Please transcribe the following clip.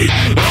die.